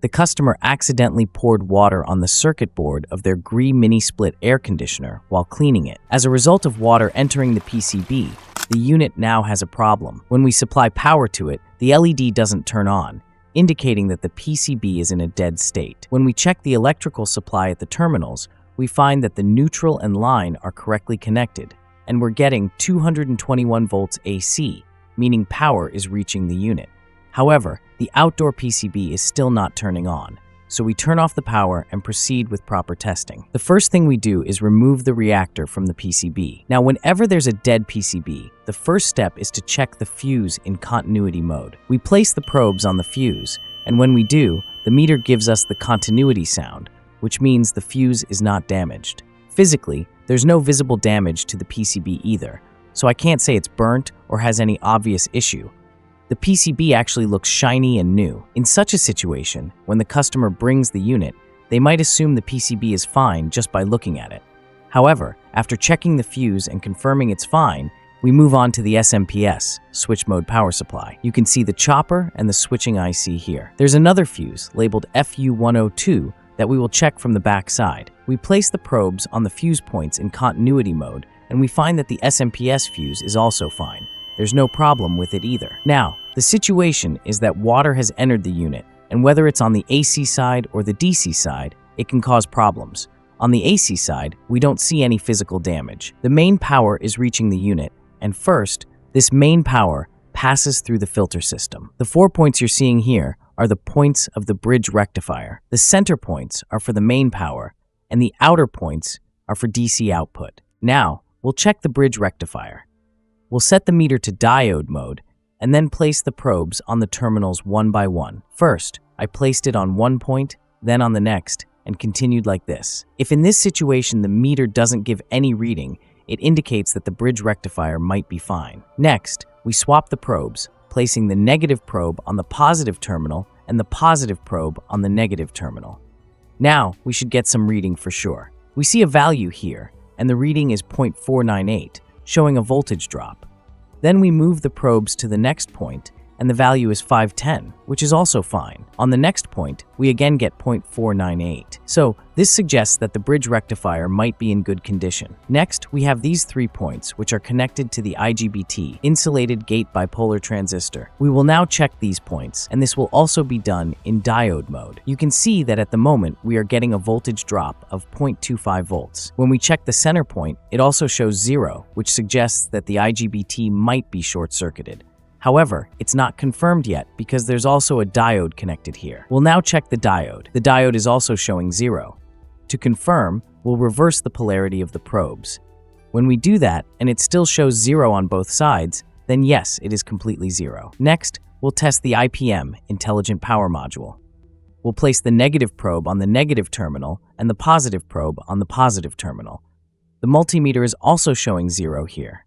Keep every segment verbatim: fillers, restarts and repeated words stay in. The customer accidentally poured water on the circuit board of their Gree mini-split air conditioner while cleaning it. As a result of water entering the P C B, the unit now has a problem. When we supply power to it, the L E D doesn't turn on, indicating that the P C B is in a dead state. When we check the electrical supply at the terminals, we find that the neutral and line are correctly connected, and we're getting two hundred twenty-one volts A C, meaning power is reaching the unit. However, the outdoor P C B is still not turning on, so we turn off the power and proceed with proper testing. The first thing we do is remove the reactor from the P C B. Now, whenever there's a dead P C B, the first step is to check the fuse in continuity mode. We place the probes on the fuse, and when we do, the meter gives us the continuity sound, which means the fuse is not damaged. Physically, there's no visible damage to the P C B either, so I can't say it's burnt or has any obvious issue. The P C B actually looks shiny and new. In such a situation, when the customer brings the unit, they might assume the P C B is fine just by looking at it. However, after checking the fuse and confirming it's fine, we move on to the S M P S, switch mode power supply. You can see the chopper and the switching I C here. There's another fuse, labeled F U one oh two, that we will check from the back side. We place the probes on the fuse points in continuity mode, and we find that the S M P S fuse is also fine. There's no problem with it either. Now, the situation is that water has entered the unit, and whether it's on the A C side or the D C side, it can cause problems. On the A C side, we don't see any physical damage. The main power is reaching the unit, and first, this main power passes through the filter system. The four points you're seeing here are the points of the bridge rectifier. The center points are for the main power, and the outer points are for D C output. Now, we'll check the bridge rectifier. We'll set the meter to diode mode and then place the probes on the terminals one by one. First, I placed it on one point, then on the next, and continued like this. If in this situation the meter doesn't give any reading, it indicates that the bridge rectifier might be fine. Next, we swap the probes, placing the negative probe on the positive terminal and the positive probe on the negative terminal. Now, we should get some reading for sure. We see a value here, and the reading is zero point four nine eight. Showing a voltage drop. Then we move the probes to the next point, and the value is five ten, which is also fine. On the next point, we again get zero point four nine eight. So this suggests that the bridge rectifier might be in good condition. Next, we have these three points, which are connected to the I G B T, insulated gate bipolar transistor. We will now check these points, and this will also be done in diode mode. You can see that at the moment, we are getting a voltage drop of zero point two five volts. When we check the center point, it also shows zero, which suggests that the I G B T might be short-circuited. However, it's not confirmed yet because there's also a diode connected here. We'll now check the diode. The diode is also showing zero. To confirm, we'll reverse the polarity of the probes. When we do that, and it still shows zero on both sides, then yes, it is completely zero. Next, we'll test the I P M, Intelligent Power Module. We'll place the negative probe on the negative terminal and the positive probe on the positive terminal. The multimeter is also showing zero here.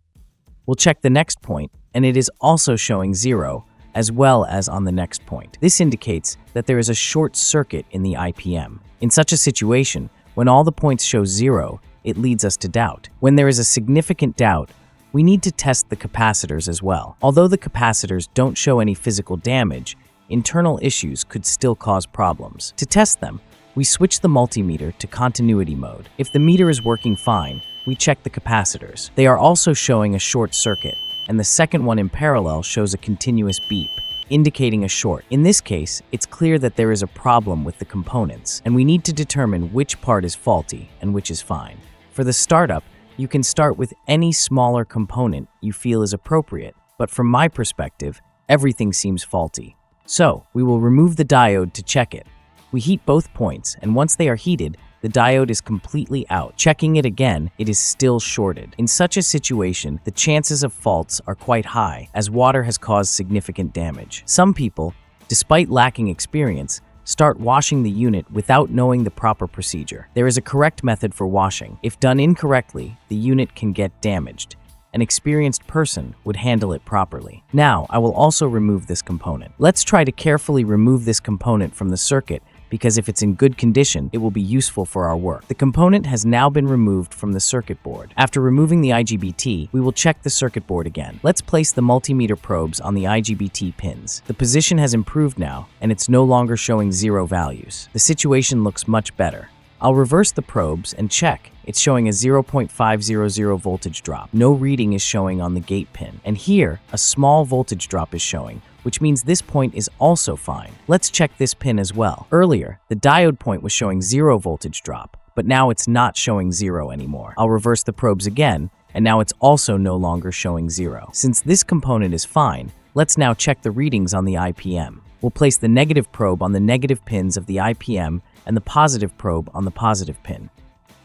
We'll check the next point, and it is also showing zero, as well as on the next point. This indicates that there is a short circuit in the I P M. In such a situation, when all the points show zero, it leads us to doubt. When there is a significant doubt, we need to test the capacitors as well. Although the capacitors don't show any physical damage, internal issues could still cause problems. To test them, we switch the multimeter to continuity mode. If the meter is working fine, we check the capacitors. They are also showing a short circuit, and the second one in parallel shows a continuous beep, indicating a short. In this case, it's clear that there is a problem with the components, and we need to determine which part is faulty and which is fine. For the startup, you can start with any smaller component you feel is appropriate, but from my perspective, everything seems faulty. So, we will remove the diode to check it. We heat both points, and once they are heated, the diode is completely out. Checking it again, it is still shorted. In such a situation, the chances of faults are quite high, as water has caused significant damage. Some people, despite lacking experience, start washing the unit without knowing the proper procedure. There is a correct method for washing. If done incorrectly, the unit can get damaged. An experienced person would handle it properly. Now, I will also remove this component. Let's try to carefully remove this component from the circuit because if it's in good condition, it will be useful for our work. The component has now been removed from the circuit board. After removing the I G B T, we will check the circuit board again. Let's place the multimeter probes on the I G B T pins. The position has improved now, and it's no longer showing zero values. The situation looks much better. I'll reverse the probes and check. It's showing a zero point five zero zero voltage drop. No reading is showing on the gate pin. And here, a small voltage drop is showing, which means this point is also fine. Let's check this pin as well. Earlier, the diode point was showing zero voltage drop, but now it's not showing zero anymore. I'll reverse the probes again, and now it's also no longer showing zero. Since this component is fine, let's now check the readings on the I P M. We'll place the negative probe on the negative pins of the I P M and the positive probe on the positive pin.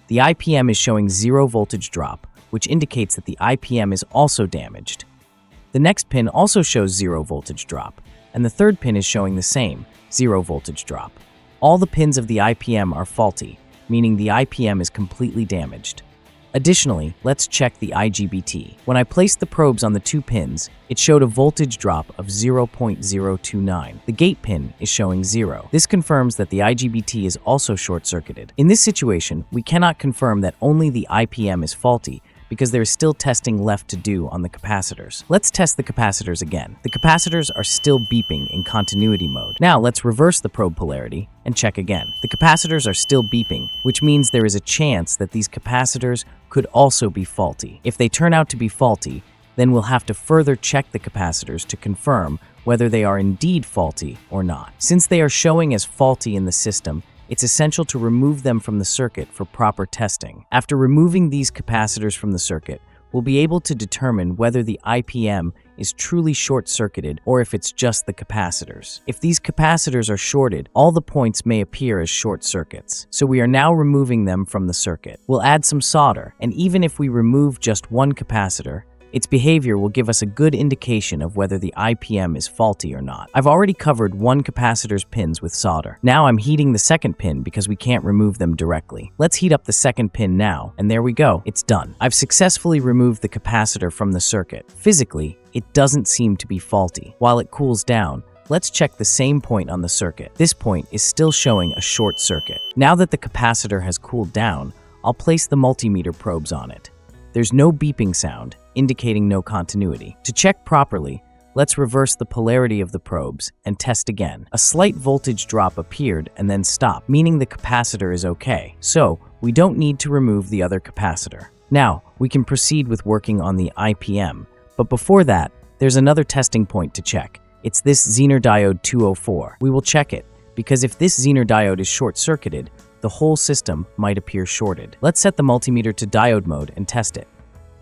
The I P M is showing zero voltage drop, which indicates that the I P M is also damaged. The next pin also shows zero voltage drop, and the third pin is showing the same, zero voltage drop. All the pins of the I P M are faulty, meaning the I P M is completely damaged. Additionally, let's check the I G B T. When I placed the probes on the two pins, it showed a voltage drop of zero point zero two nine. The gate pin is showing zero. This confirms that the I G B T is also short-circuited. In this situation, we cannot confirm that only the I P M is faulty, because there is still testing left to do on the capacitors. Let's test the capacitors again. The capacitors are still beeping in continuity mode. Now let's reverse the probe polarity and check again. The capacitors are still beeping, which means there is a chance that these capacitors could also be faulty. If they turn out to be faulty, then we'll have to further check the capacitors to confirm whether they are indeed faulty or not. Since they are showing as faulty in the system, it's essential to remove them from the circuit for proper testing. After removing these capacitors from the circuit, we'll be able to determine whether the I P M is truly short-circuited or if it's just the capacitors. If these capacitors are shorted, all the points may appear as short circuits, so we are now removing them from the circuit. We'll add some solder, and even if we remove just one capacitor, its behavior will give us a good indication of whether the I P M is faulty or not. I've already covered one capacitor's pins with solder. Now I'm heating the second pin because we can't remove them directly. Let's heat up the second pin now, and there we go, it's done. I've successfully removed the capacitor from the circuit. Physically, it doesn't seem to be faulty. While it cools down, let's check the same point on the circuit. This point is still showing a short circuit. Now that the capacitor has cooled down, I'll place the multimeter probes on it. There's no beeping sound, indicating no continuity. To check properly, let's reverse the polarity of the probes and test again. A slight voltage drop appeared and then stopped, meaning the capacitor is okay. So, we don't need to remove the other capacitor. Now, we can proceed with working on the I P M, but before that, there's another testing point to check. It's this Zener diode two oh four. We will check it, because if this Zener diode is short-circuited, the whole system might appear shorted. Let's set the multimeter to diode mode and test it.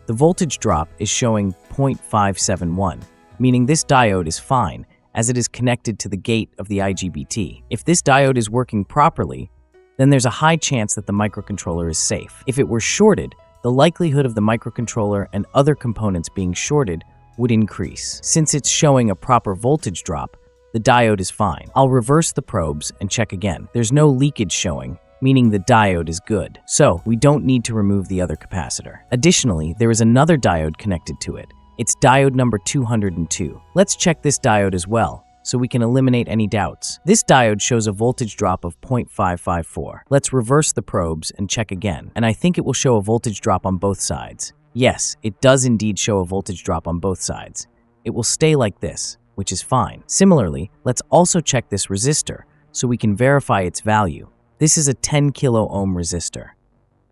The voltage drop is showing zero point five seven one, meaning this diode is fine, as it is connected to the gate of the I G B T. If this diode is working properly, then there's a high chance that the microcontroller is safe. If it were shorted, the likelihood of the microcontroller and other components being shorted would increase. Since it's showing a proper voltage drop, the diode is fine. I'll reverse the probes and check again. There's no leakage showing, meaning the diode is good. So, we don't need to remove the other capacitor. Additionally, there is another diode connected to it. It's diode number two hundred two. Let's check this diode as well, so we can eliminate any doubts. This diode shows a voltage drop of zero point five five four. Let's reverse the probes and check again, and I think it will show a voltage drop on both sides. Yes, it does indeed show a voltage drop on both sides. It will stay like this, which is fine. Similarly, let's also check this resistor, so we can verify its value. This is a ten kilo ohm resistor.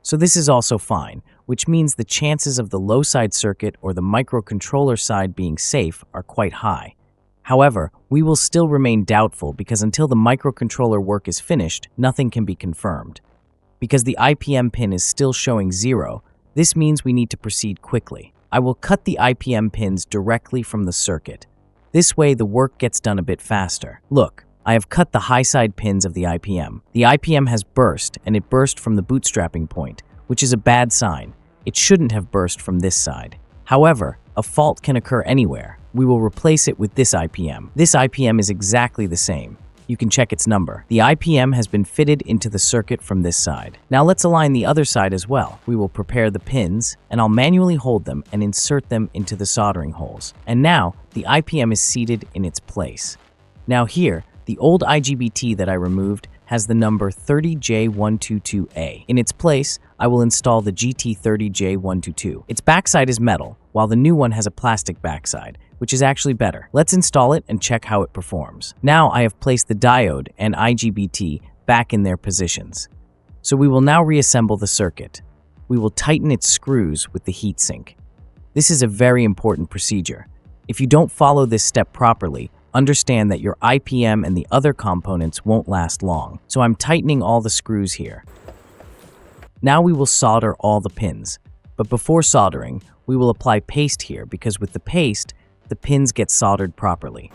So this is also fine, which means the chances of the low side circuit or the microcontroller side being safe are quite high. However, we will still remain doubtful because until the microcontroller work is finished, nothing can be confirmed. Because the I P M pin is still showing zero, this means we need to proceed quickly. I will cut the I P M pins directly from the circuit. This way, the work gets done a bit faster. Look. I have cut the high side pins of the I P M. The I P M has burst, and it burst from the bootstrapping point, which is a bad sign. It shouldn't have burst from this side. However, a fault can occur anywhere. We will replace it with this I P M. This I P M is exactly the same. You can check its number. The I P M has been fitted into the circuit from this side. Now let's align the other side as well. We will prepare the pins, and I'll manually hold them and insert them into the soldering holes. And now, the I P M is seated in its place. Now here, The old I G B T that I removed has the number thirty J one twenty-two A. In its place, I will install the G T thirty J one twenty-two. Its backside is metal, while the new one has a plastic backside, which is actually better. Let's install it and check how it performs. Now I have placed the diode and I G B T back in their positions. So we will now reassemble the circuit. We will tighten its screws with the heatsink. This is a very important procedure. If you don't follow this step properly, understand that your I P M and the other components won't last long. So I'm tightening all the screws here. Now we will solder all the pins. But before soldering, we will apply paste here because with the paste, the pins get soldered properly.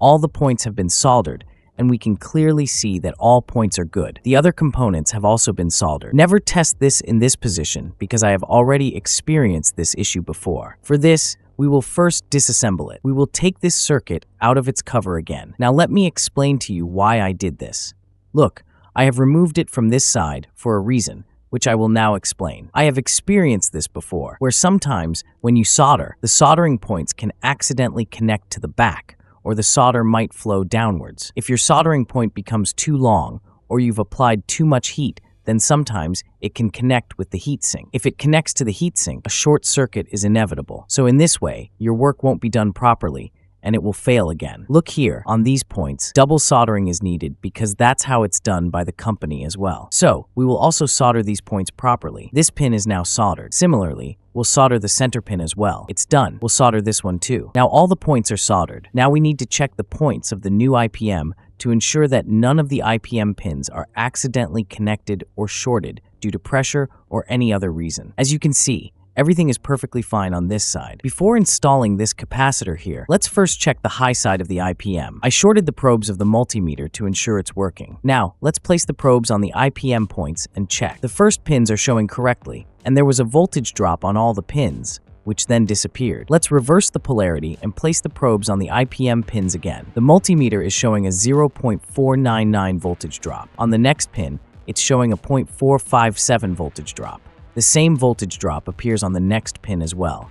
All the points have been soldered, and we can clearly see that all points are good. The other components have also been soldered. Never test this in this position because I have already experienced this issue before. For this, we will first disassemble it. We will take this circuit out of its cover again. Now let me explain to you why I did this. Look, I have removed it from this side for a reason, which I will now explain. I have experienced this before, where sometimes when you solder, the soldering points can accidentally connect to the back, or the solder might flow downwards. If your soldering point becomes too long, or you've applied too much heat, then sometimes it can connect with the heatsink. If it connects to the heatsink, a short circuit is inevitable. So in this way, your work won't be done properly, and it will fail again. Look here, on these points, double soldering is needed because that's how it's done by the company as well. So, we will also solder these points properly. This pin is now soldered. Similarly, we'll solder the center pin as well. It's done. We'll solder this one too. Now all the points are soldered. Now we need to check the points of the new I P M to ensure that none of the I P M pins are accidentally connected or shorted due to pressure or any other reason. As you can see, everything is perfectly fine on this side. Before installing this capacitor here, let's first check the high side of the I P M. I shorted the probes of the multimeter to ensure it's working. Now, let's place the probes on the I P M points and check. The first pins are showing correctly, and there was a voltage drop on all the pins, which then disappeared. Let's reverse the polarity and place the probes on the I P M pins again. The multimeter is showing a zero point four nine nine voltage drop. On the next pin, it's showing a zero point four five seven voltage drop. The same voltage drop appears on the next pin as well.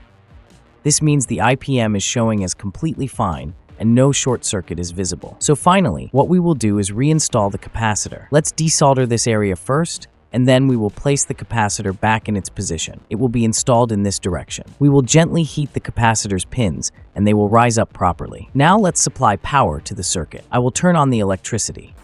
This means the I P M is showing as completely fine and no short circuit is visible. So finally, what we will do is reinstall the capacitor. Let's desolder this area first, and then we will place the capacitor back in its position. It will be installed in this direction. We will gently heat the capacitor's pins, and they will rise up properly. Now let's supply power to the circuit. I will turn on the electricity.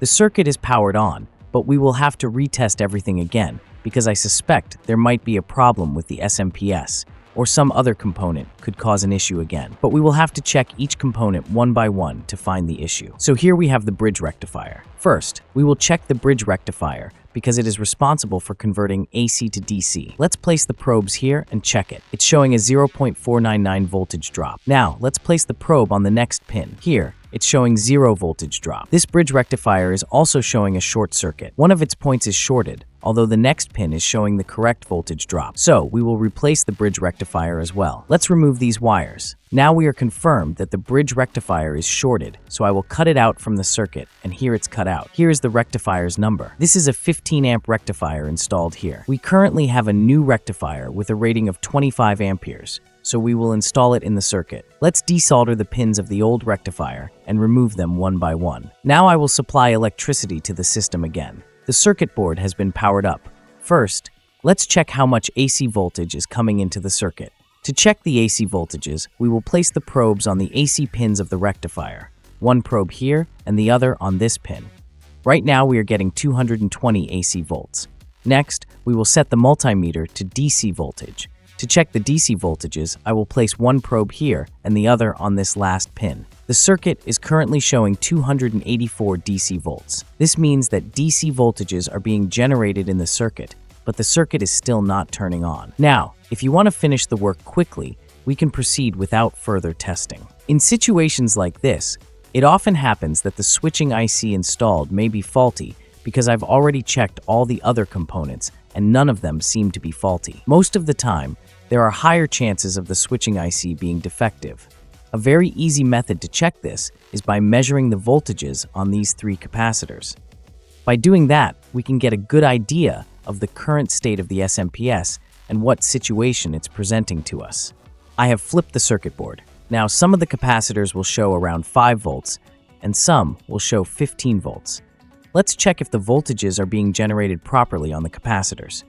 The circuit is powered on, but we will have to retest everything again, because I suspect there might be a problem with the S M P S, or some other component could cause an issue again. But we will have to check each component one by one to find the issue. So here we have the bridge rectifier. First, we will check the bridge rectifier because it is responsible for converting A C to D C. Let's place the probes here and check it. It's showing a zero point four nine nine voltage drop. Now, let's place the probe on the next pin. Here, it's showing zero voltage drop. This bridge rectifier is also showing a short circuit. One of its points is shorted, although the next pin is showing the correct voltage drop. So we will replace the bridge rectifier as well. Let's remove these wires. Now we are confirmed that the bridge rectifier is shorted, so I will cut it out from the circuit, and here it's cut out. Here is the rectifier's number. This is a fifteen amp rectifier installed here. We currently have a new rectifier with a rating of twenty-five amperes, so we will install it in the circuit. Let's desolder the pins of the old rectifier and remove them one by one. Now I will supply electricity to the system again. The circuit board has been powered up. First, let's check how much A C voltage is coming into the circuit. To check the A C voltages, we will place the probes on the A C pins of the rectifier, one probe here and the other on this pin. Right now we are getting two hundred twenty A C volts. Next, we will set the multimeter to D C voltage. To check the D C voltages, I will place one probe here and the other on this last pin. The circuit is currently showing two hundred eighty-four D C volts. This means that D C voltages are being generated in the circuit, but the circuit is still not turning on. Now, if you want to finish the work quickly, we can proceed without further testing. In situations like this, it often happens that the switching I C installed may be faulty because I've already checked all the other components and none of them seem to be faulty. Most of the time, there are higher chances of the switching I C being defective. A very easy method to check this is by measuring the voltages on these three capacitors. By doing that, we can get a good idea of the current state of the S M P S and what situation it's presenting to us. I have flipped the circuit board. Now, some of the capacitors will show around five volts, and some will show fifteen volts. Let's check if the voltages are being generated properly on the capacitors.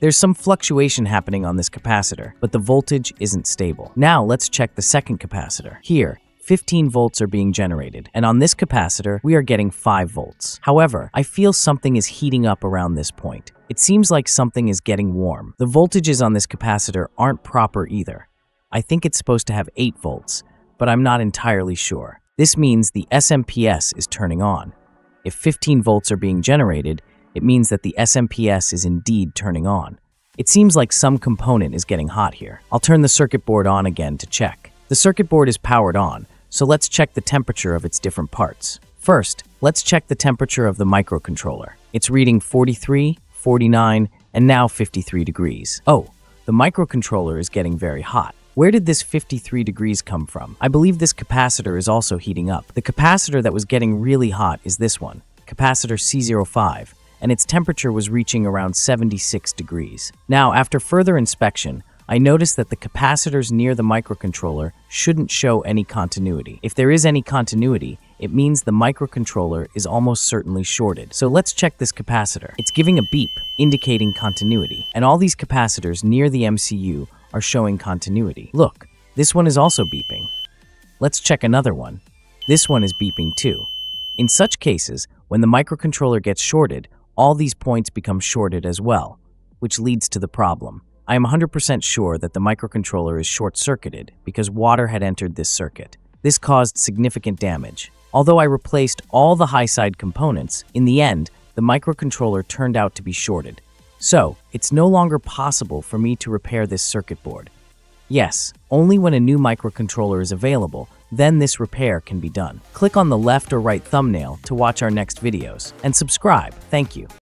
There's some fluctuation happening on this capacitor, but the voltage isn't stable. Now let's check the second capacitor. Here, fifteen volts are being generated, and on this capacitor, we are getting five volts. However, I feel something is heating up around this point. It seems like something is getting warm. The voltages on this capacitor aren't proper either. I think it's supposed to have eight volts, but I'm not entirely sure. This means the S M P S is turning on. If fifteen volts are being generated, it means that the S M P S is indeed turning on. It seems like some component is getting hot here. I'll turn the circuit board on again to check. The circuit board is powered on, so let's check the temperature of its different parts. First, let's check the temperature of the microcontroller. It's reading forty-three, forty-nine, and now fifty-three degrees. Oh, the microcontroller is getting very hot. Where did this fifty-three degrees come from? I believe this capacitor is also heating up. The capacitor that was getting really hot is this one, capacitor C zero five. And its temperature was reaching around seventy-six degrees. Now, after further inspection, I noticed that the capacitors near the microcontroller shouldn't show any continuity. If there is any continuity, it means the microcontroller is almost certainly shorted. So let's check this capacitor. It's giving a beep, indicating continuity. And all these capacitors near the M C U are showing continuity. Look, this one is also beeping. Let's check another one. This one is beeping too. In such cases, when the microcontroller gets shorted, all these points become shorted as well, which leads to the problem. I am one hundred percent sure that the microcontroller is short-circuited because water had entered this circuit. This caused significant damage. Although I replaced all the high-side components, in the end, the microcontroller turned out to be shorted. So, it's no longer possible for me to repair this circuit board. Yes, only when a new microcontroller is available, then this repair can be done. Click on the left or right thumbnail to watch our next videos, and subscribe. Thank you.